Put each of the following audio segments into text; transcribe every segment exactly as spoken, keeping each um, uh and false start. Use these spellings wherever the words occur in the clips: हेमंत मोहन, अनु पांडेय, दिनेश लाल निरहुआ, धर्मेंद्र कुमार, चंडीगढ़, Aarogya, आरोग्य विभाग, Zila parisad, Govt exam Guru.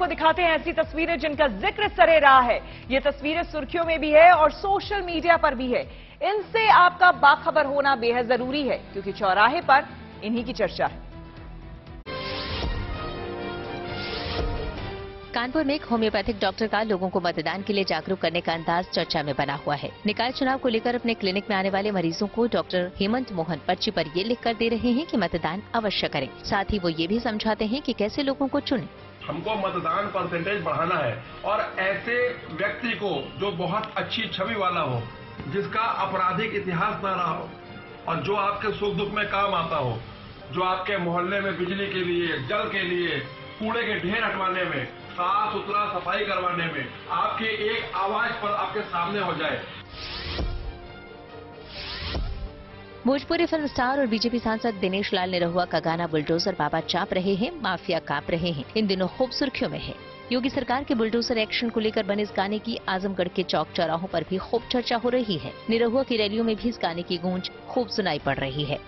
आपको दिखाते हैं ऐसी तस्वीरें जिनका जिक्र सरे रहा है। ये तस्वीरें सुर्खियों में भी है और सोशल मीडिया पर भी है। इनसे आपका बाखबर होना बेहद जरूरी है क्योंकि चौराहे पर इन्हीं की चर्चा है। कानपुर में एक होम्योपैथिक डॉक्टर का लोगों को मतदान के लिए जागरूक करने का अंदाज चर्चा में बना हुआ है। निकाय चुनाव को लेकर अपने क्लिनिक में आने वाले मरीजों को डॉक्टर हेमंत मोहन पर्ची पर ये लिखकर दे रहे हैं कि मतदान अवश्य करें। साथ ही वो ये भी समझाते हैं कि कैसे लोगों को चुनें। हमको मतदान परसेंटेज बढ़ाना है और ऐसे व्यक्ति को जो बहुत अच्छी छवि वाला हो, जिसका आपराधिक इतिहास न रहा हो और जो आपके सुख दुख में काम आता हो, जो आपके मोहल्ले में बिजली के लिए, जल के लिए, कूड़े के ढेर हटवाने में, साफ सुथरा सफाई करवाने में आपके एक आवाज पर आपके सामने हो जाए। भोजपुरी फिल्म स्टार और बीजेपी सांसद दिनेश लाल निरहुआ का गाना बुलडोजर बाबा चाप रहे हैं, माफिया कांप रहे हैं, इन दिनों खूब सुर्खियों में है। योगी सरकार के बुलडोजर एक्शन को लेकर बने इस गाने की आजमगढ़ के चौक चौराहों पर भी खूब चर्चा हो रही है। निरहुआ की रैलियों में भी इस गाने की गूंज खूब सुनाई पड़ रही है।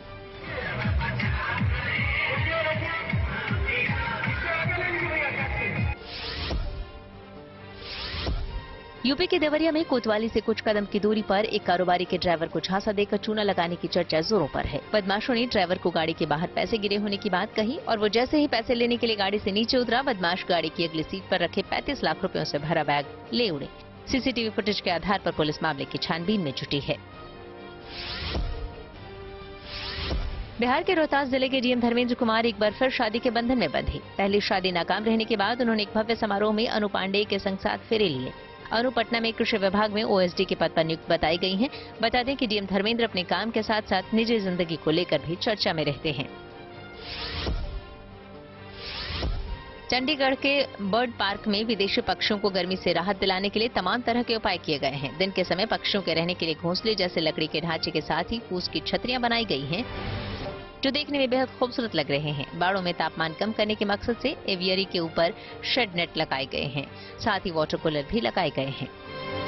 यूपी के देवरिया में कोतवाली से कुछ कदम की दूरी पर एक कारोबारी के ड्राइवर को झांसा देकर चूना लगाने की चर्चा जोरों पर है। बदमाशों ने ड्राइवर को गाड़ी के बाहर पैसे गिरे होने की बात कही और वो जैसे ही पैसे लेने के लिए गाड़ी से नीचे उतरा, बदमाश गाड़ी की अगली सीट पर रखे पैंतीस लाख रुपयों से भरा बैग ले उड़े। सीसीटीवी फुटेज के आधार पर पुलिस मामले की छानबीन में जुटी है। बिहार के रोहतास जिले के डीएम धर्मेंद्र कुमार एक बार फिर शादी के बंधन में बंधे। पहली शादी नाकाम रहने के बाद उन्होंने एक भव्य समारोह में अनु पांडेय के संग साथ फेरे लिए। अनु पटना में कृषि विभाग में ओएसडी के पद पर नियुक्त बताई गई हैं। बता दें कि डीएम धर्मेंद्र अपने काम के साथ साथ निजी जिंदगी को लेकर भी चर्चा में रहते हैं। चंडीगढ़ के बर्ड पार्क में विदेशी पक्षियों को गर्मी से राहत दिलाने के लिए तमाम तरह के उपाय किए गए हैं। दिन के समय पक्षियों के रहने के लिए घोंसले जैसे लकड़ी के ढांचे के साथ ही फूस की छतरियां बनाई गई हैं, जो देखने में बेहद खूबसूरत लग रहे हैं। बाड़ों में तापमान कम करने के मकसद से एवियरी के ऊपर शेड नेट लगाए गए हैं, साथ ही वाटर कूलर भी लगाए गए हैं।